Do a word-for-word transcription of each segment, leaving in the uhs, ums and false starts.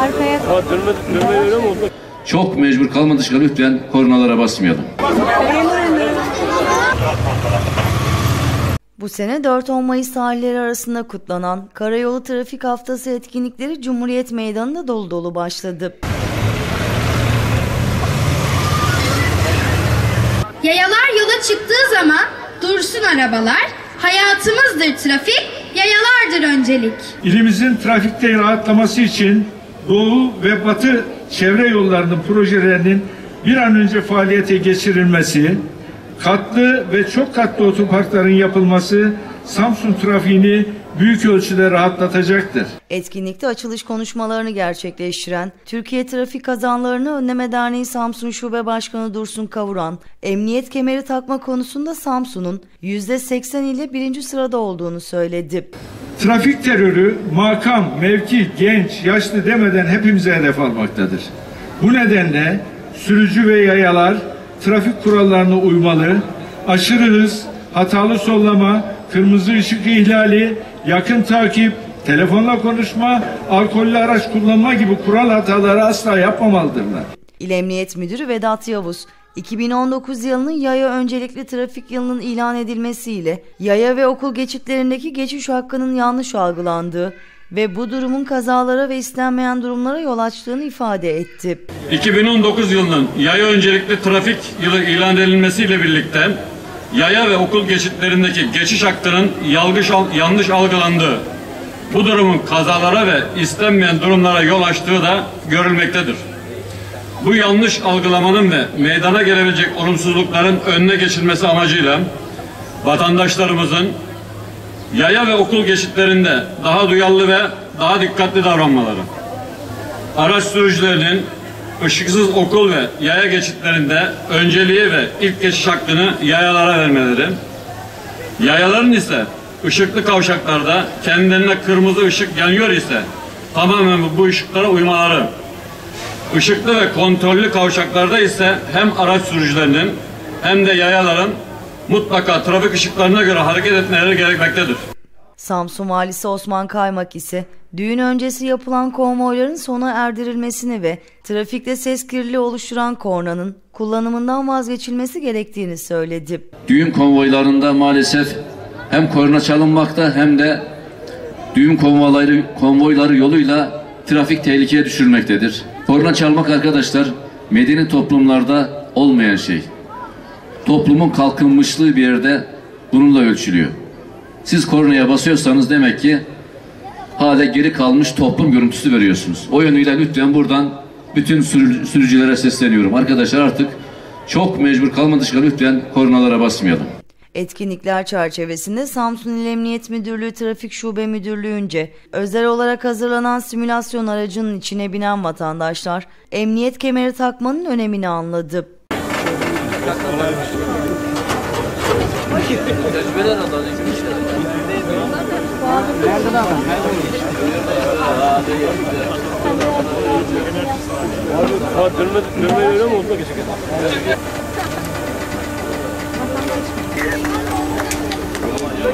Arkaya. Ha, dönme, dönme öyle mi oldu? Çok mecbur kalmadıkça lütfen kornalara basmayalım. Bu sene dört on Mayıs tarihleri arasında kutlanan Karayolu Trafik Haftası Etkinlikleri Cumhuriyet Meydanı'nda dolu dolu başladı. Yayalar yola çıktığı zaman dursun arabalar, hayatımızdır trafik, yayalardır öncelik. İlimizin trafikte rahatlaması için Doğu ve Batı çevre yollarının projelerinin bir an önce faaliyete geçirilmesi, katlı ve çok katlı otoparkların yapılması Samsun trafiğini büyük ölçüde rahatlatacaktır. Etkinlikte açılış konuşmalarını gerçekleştiren Türkiye Trafik Kazalarını Önleme Derneği Samsun Şube Başkanı Dursun Kavuran, emniyet kemeri takma konusunda Samsun'un yüzde seksen ile birinci sırada olduğunu söyledi. Trafik terörü makam, mevki, genç, yaşlı demeden hepimize hedef almaktadır. Bu nedenle sürücü ve yayalar trafik kurallarına uymalı, aşırı hız, hatalı sollama, kırmızı ışık ihlali, yakın takip, telefonla konuşma, alkollü araç kullanma gibi kural hataları asla yapmamalıdırlar. İl Emniyet Müdürü Vedat Yavuz, iki bin on dokuz yılının yaya öncelikli trafik yılının ilan edilmesiyle yaya ve okul geçitlerindeki geçiş hakkının yanlış algılandığı ve bu durumun kazalara ve istenmeyen durumlara yol açtığını ifade etti. iki bin on dokuz yılının yaya öncelikli trafik yılı ilan edilmesiyle birlikte yaya ve okul geçitlerindeki geçiş hakkının yanlış algılandığı, bu durumun kazalara ve istenmeyen durumlara yol açtığı da görülmektedir. Bu yanlış algılamanın ve meydana gelebilecek olumsuzlukların önüne geçilmesi amacıyla vatandaşlarımızın yaya ve okul geçitlerinde daha duyarlı ve daha dikkatli davranmaları, araç sürücülerinin ışıksız okul ve yaya geçitlerinde önceliği ve ilk geçiş hakkını yayalara vermeleri, yayaların ise ışıklı kavşaklarda kendilerine kırmızı ışık yanıyor ise tamamen bu ışıklara uymaları, ışıklı ve kontrollü kavşaklarda ise hem araç sürücülerinin hem de yayaların mutlaka trafik ışıklarına göre hareket etmeleri gerekmektedir. Samsun Valisi Osman Kaymak ise düğün öncesi yapılan konvoyların sona erdirilmesini ve trafikte ses kirliliği oluşturan kornanın kullanımından vazgeçilmesi gerektiğini söyledi. Düğün konvoylarında maalesef hem korna çalınmakta hem de düğün konvoyları, konvoyları yoluyla trafik tehlikeye düşürmektedir. Korna çalmak arkadaşlar medeni toplumlarda olmayan şey. Toplumun kalkınmışlığı bir yerde bununla ölçülüyor. Siz kornaya basıyorsanız demek ki hala geri kalmış toplum görüntüsü veriyorsunuz. O yönüyle lütfen buradan bütün sürücülere sesleniyorum. Arkadaşlar artık çok mecbur kalmadıkça lütfen kornalara basmayalım. Etkinlikler çerçevesinde Samsun İl Emniyet Müdürlüğü Trafik Şube Müdürlüğü'nce özel olarak hazırlanan simülasyon aracının içine binen vatandaşlar emniyet kemeri takmanın önemini anladı. Tecrübeler aldı. Nerede daha var? Kaybolmuş. Dönme, dönme öyle mi oldu?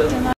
Geçecek.